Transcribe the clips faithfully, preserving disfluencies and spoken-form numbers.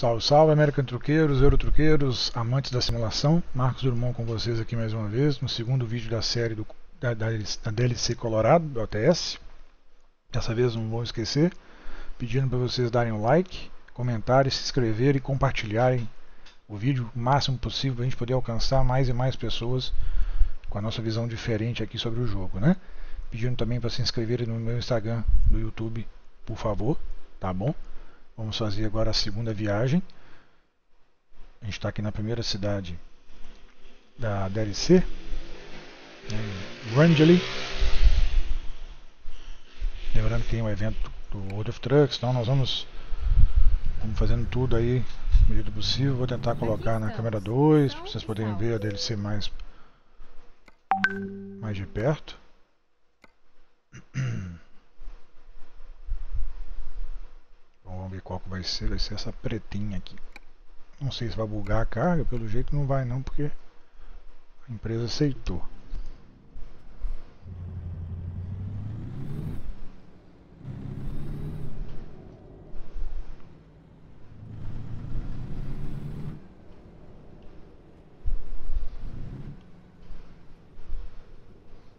Salve, salve, American Truqueiros, Eurotruqueiros, amantes da simulação. Marcos Drummond com vocês aqui mais uma vez, no segundo vídeo da série do, da, da, da D L C Colorado, do A T S. Dessa vez não vou esquecer, pedindo para vocês darem um like, comentarem, se inscreverem e compartilharem o vídeo o máximo possível para a gente poder alcançar mais e mais pessoas com a nossa visão diferente aqui sobre o jogo, né? Pedindo também para se inscreverem no meu Instagram, no YouTube, por favor, tá bom? Vamos fazer agora a segunda viagem. A gente está aqui na primeira cidade da D L C, em Rangely. Lembrando que tem um evento do World of Trucks, então nós vamos, vamos fazendo tudo aí, na medida possível. Vou tentar colocar na câmera dois, para vocês poderem ver a D L C mais, mais de perto. Vamos ver qual que vai ser, vai ser essa pretinha aqui. Não sei se vai bugar a carga, pelo jeito não vai não, porque a empresa aceitou.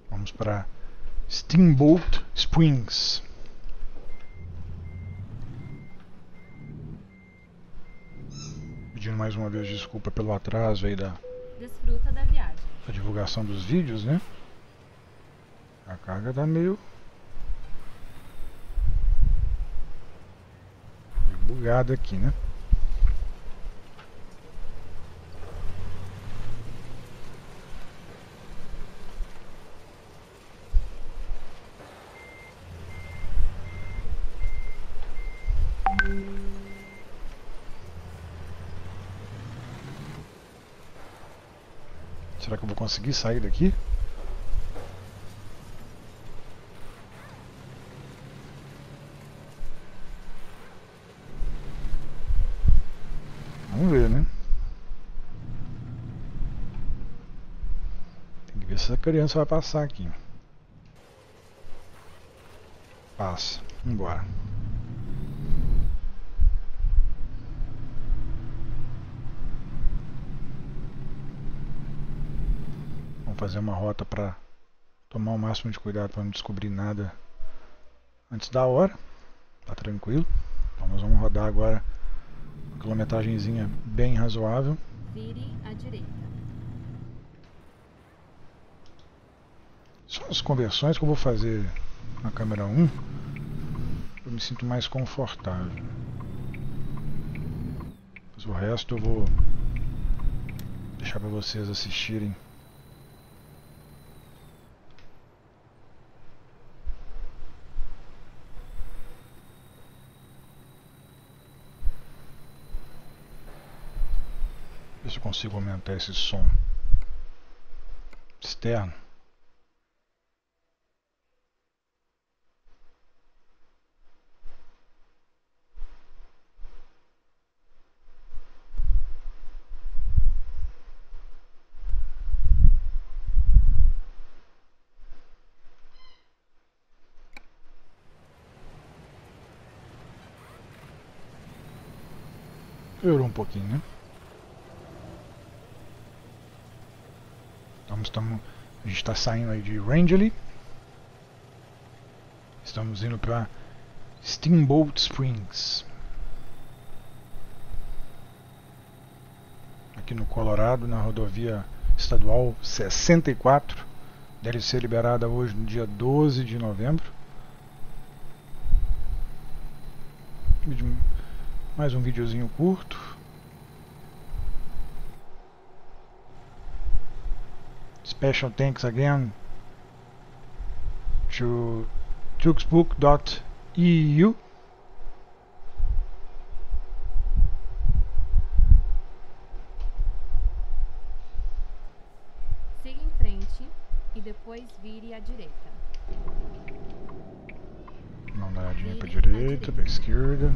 Vamos para Steamboat Springs. Pedindo mais uma vez desculpa pelo atraso aí da, Desfruta da, viagem. da divulgação dos vídeos, né? A carga tá meio bugada aqui, né? Será que eu vou conseguir sair daqui? Vamos ver, né? Tem que ver se a criança vai passar aqui. Passa. Vambora. Fazer uma rota para tomar o máximo de cuidado para não descobrir nada antes da hora, tá tranquilo. Então nós vamos rodar agora uma quilometragemzinha bem razoável. Vire à direita. São as conversões que eu vou fazer na câmera um, eu me sinto mais confortável, mas o resto eu vou deixar para vocês assistirem. Se eu consigo aumentar esse som externo. Piorou um pouquinho, né? Estamos, a gente está saindo aí de Rangely. Estamos indo para Steamboat Springs, aqui no Colorado, na rodovia estadual sessenta e quatro. Deve ser liberada hoje no dia doze de novembro. Mais um videozinho curto. Special thanks again to Trucksbook dot E U Siga em frente e depois vire à direita. Não dá nadinha para direita, para esquerda.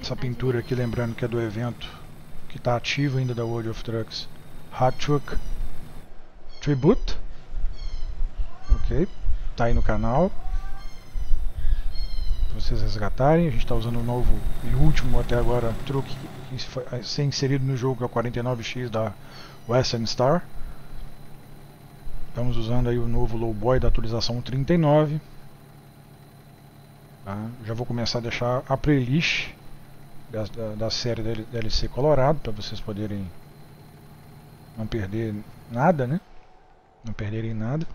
Essa pintura aqui, lembrando que é do evento que está ativo ainda da World of Trucks, Hard Truck Tribute. Ok, tá aí no canal para vocês resgatarem. A gente está usando o novo e último até agora truque que foi a ser inserido no jogo, que é o quarenta e nove X da Western Star. Estamos usando aí o novo Lowboy da atualização trinta e nove. Tá? Já vou começar a deixar a playlist da, da, da série D L C Colorado para vocês poderem não perder nada, né? Não perderem nada.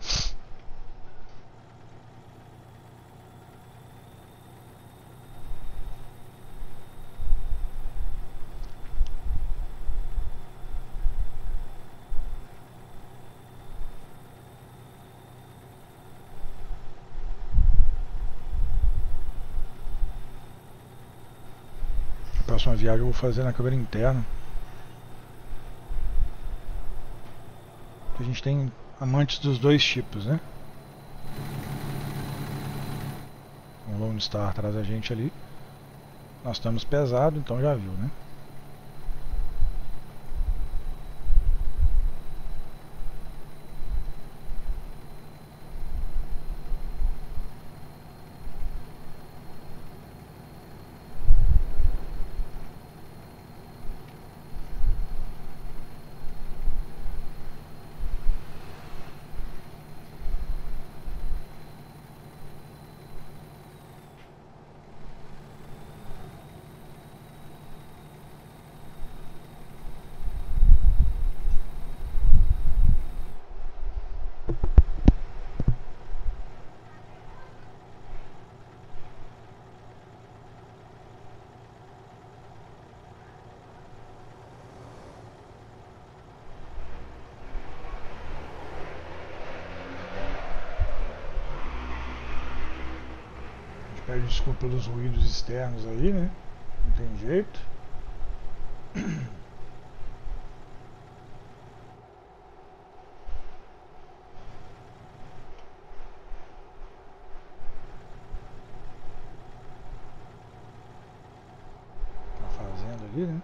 A próxima viagem eu vou fazer na câmera interna. A gente tem amantes dos dois tipos, né? O Lone Star atrás da gente ali. Nós estamos pesados, então já viu, né? Desculpa pelos ruídos externos aí, né? Não tem jeito. Tá fazendo ali, né?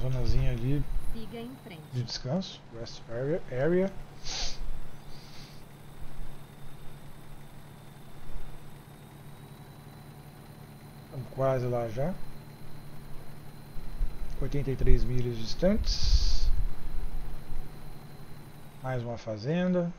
Zonazinha ali de descanso, rest area, area. Estamos quase lá já, oitenta e três milhas distantes, mais uma fazenda.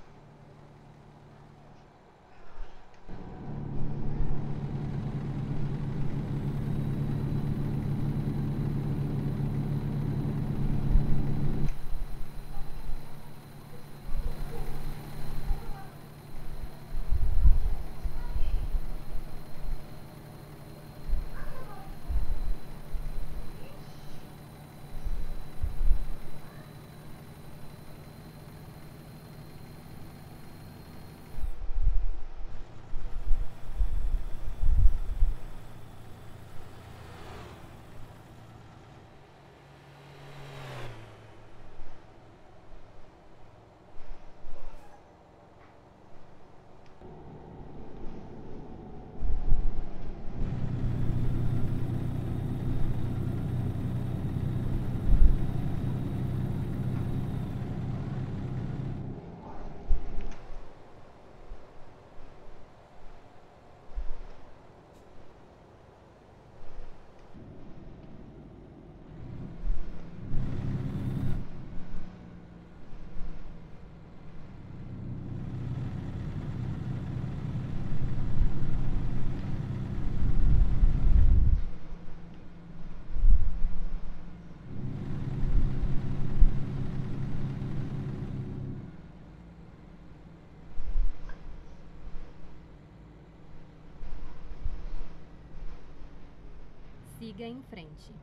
siga em frente.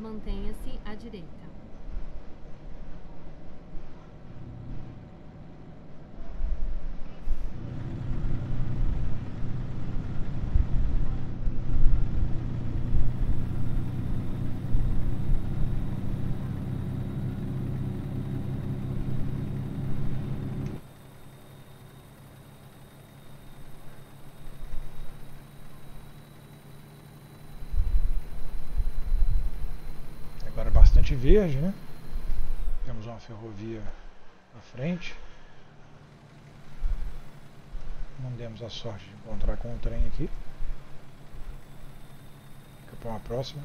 Mantenha-se à direita. Bastante verde, né? Temos uma ferrovia à frente. Não demos a sorte de encontrar com o trem aqui. Fica para uma próxima.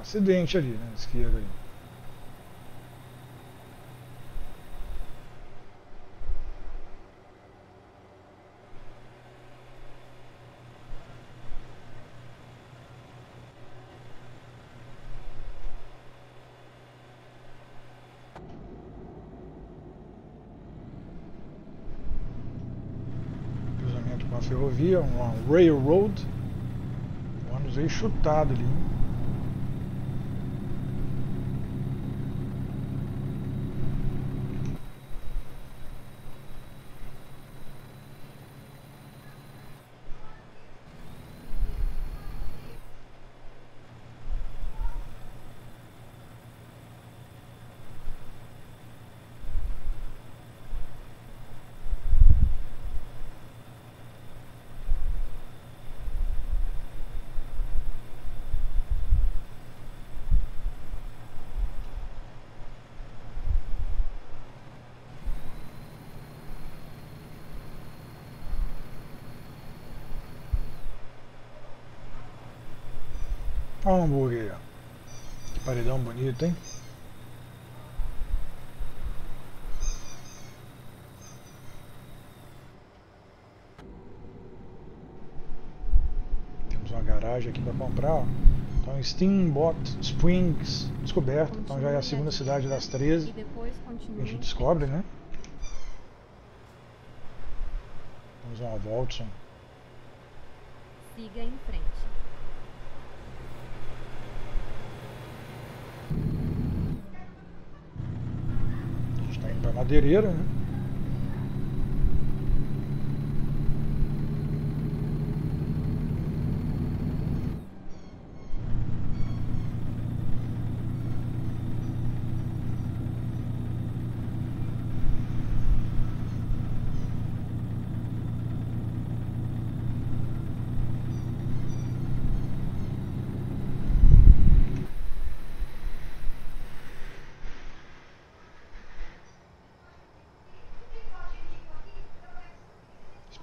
Acidente ali, né, na esquerda ali. Cruzamento com a ferrovia, uma railroad. O ônibus veio chutado ali, hein? Olha o hambúrguer, que paredão bonito, hein? Temos uma garagem aqui para comprar, ó. Então, Steamboat Springs, descoberta. Então já é a segunda cidade das treze que a gente descobre, né? Vamos dar uma volta. Siga em frente. Madeireira, né?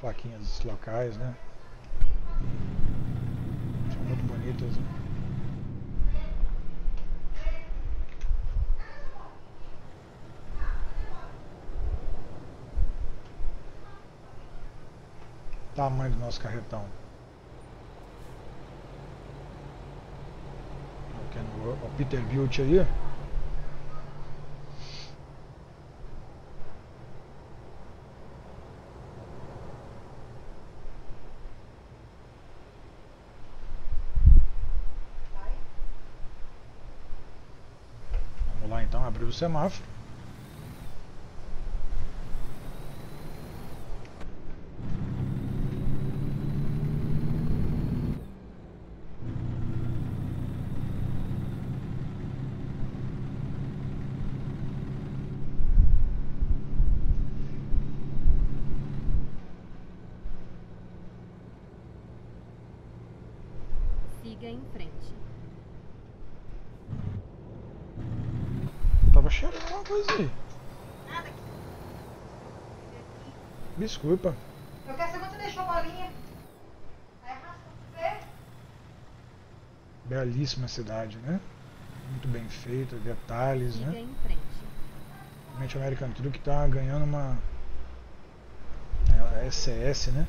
Plaquinhas locais, né? São muito bonitas, né? Tamanho do nosso carretão. O Peterbilt aí. Abriu o semáforo. siga em frente. Tava cheirando alguma coisa aí. Nada aqui. Desculpa. Eu quero saber onde tu deixou a bolinha. Vai arrastar você. Belíssima cidade, né? Muito bem feita, detalhes, siga né? Em frente. Realmente a American Truck tá ganhando uma... É S S, né?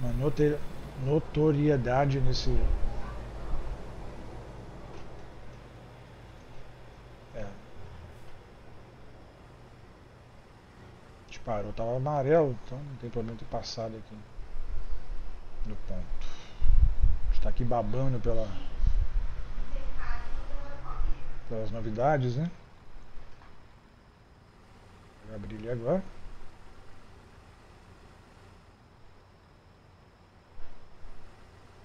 Uma note... notoriedade nesse... Parou, tava amarelo, então não tem problema ter passado aqui no ponto. Está aqui babando pela, pelas novidades, né? Vou abrir ele agora.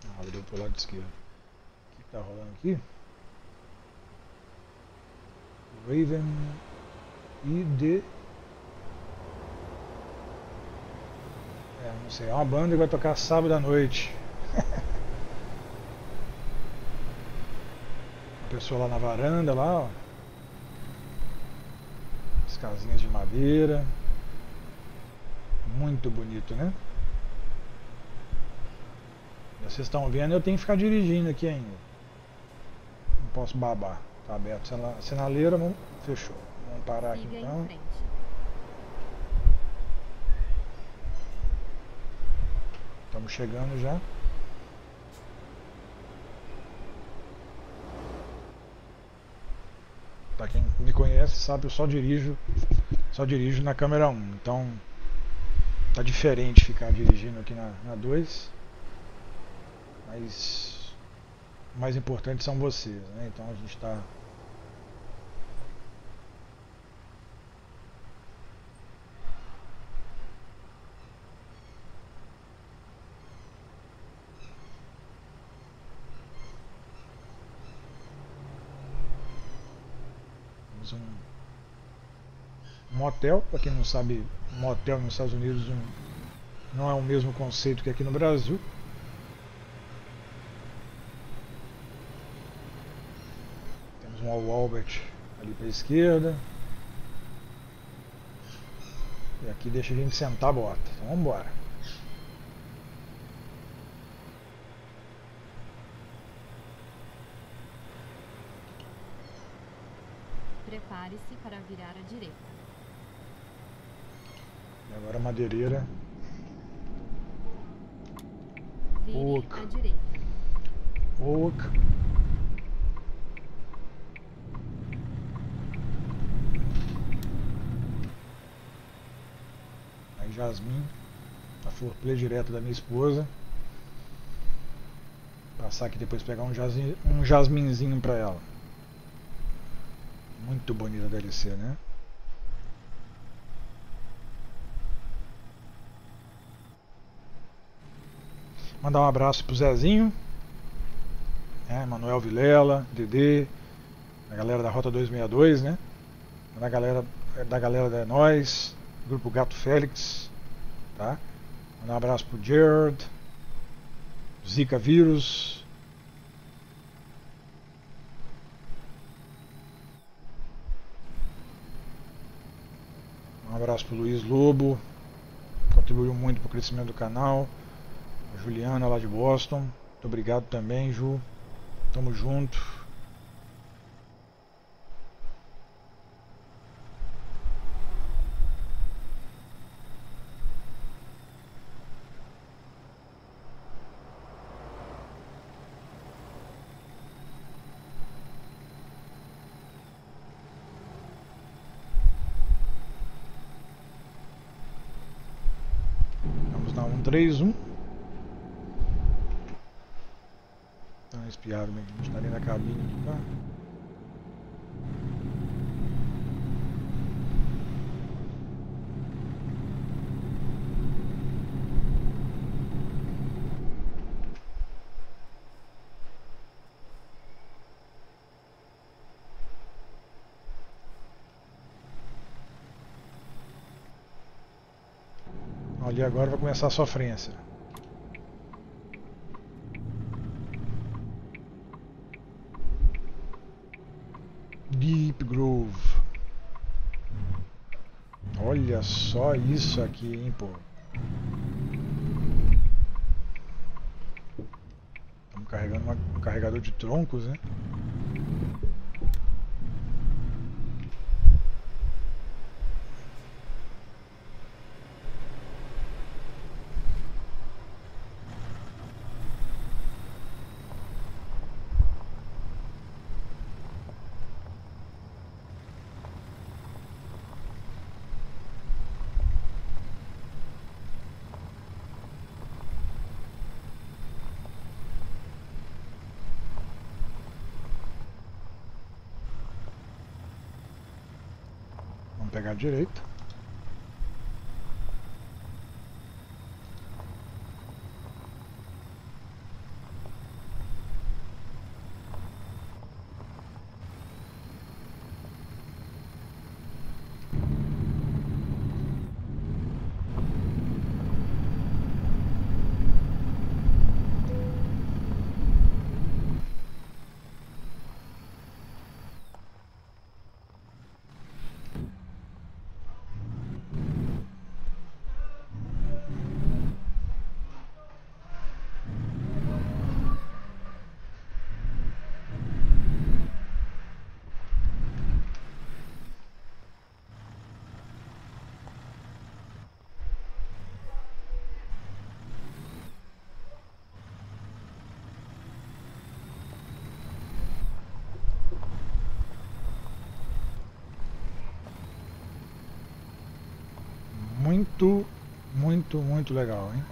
Ah, abriu pro lado esquerdo. O que está rolando aqui? Raven I D. É, não sei, é uma banda que vai tocar sábado à noite. A pessoa lá na varanda, lá, ó. As casinhas de madeira. Muito bonito, né? Vocês estão vendo, eu tenho que ficar dirigindo aqui ainda. Não posso babar. Tá aberto a sinaleira, vamos... fechou. Vamos parar aqui então. Estamos chegando já. Para quem me conhece sabe, eu só dirijo, só dirijo na câmera um. Então tá diferente ficar dirigindo aqui na, na dois. Mas o mais importante são vocês, né? Então a gente está um motel, para quem não sabe, motel nos Estados Unidos um, não é o mesmo conceito que aqui no Brasil. Temos um Al Albert ali para a esquerda. E aqui deixa a gente sentar a bota. Então vamos embora. Prepare-se para virar à direita. E agora a madeireira. Vire Oak. à direita. Oak. Aí jasmim. A flor play direto da minha esposa. Passar aqui depois pegar um, jasmin, um jasminzinho para ela. Muito bonita a D L C, né? Mandar um abraço pro Zezinho, né? Manuel Vilela, Dedê, a galera da Rota duzentos e sessenta e dois, né? Da galera da galera da Nós, Grupo Gato Félix, tá? Mandar um abraço pro Gerard, Zika Vírus. Um abraço para o Luiz Lobo, contribuiu muito para o crescimento do canal. A Juliana lá de Boston, muito obrigado também, Ju. Tamo junto. três, um. Dá uma espiada, né? A gente tá ali na cabine aqui, tá? Ali agora vai começar a sofrência. Deep Grove. Olha só isso aqui, hein, pô. Estamos carregando uma, um carregador de troncos, né? Pegar direito. Muito, muito, muito legal, hein?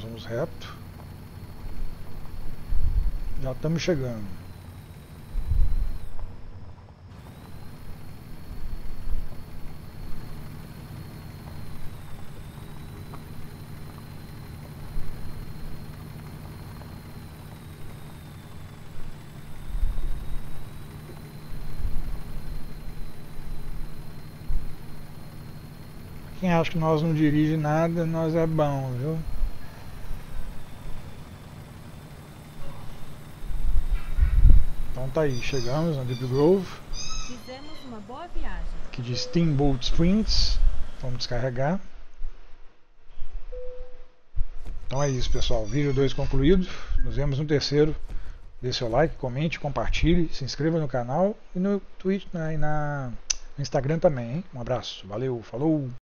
Vamos reto. Já estamos chegando. Quem acha que nós não dirige nada, nós é bom, viu? Tá aí, chegamos na Deep Grove. Fizemos uma boa viagem. Aqui de Steamboat Springs. Vamos descarregar. Então é isso, pessoal. Vídeo dois concluído. Nos vemos no terceiro. Dê seu like, comente, compartilhe, se inscreva no canal e no Twitch, na, na, no Instagram também, hein? Um abraço, valeu, falou!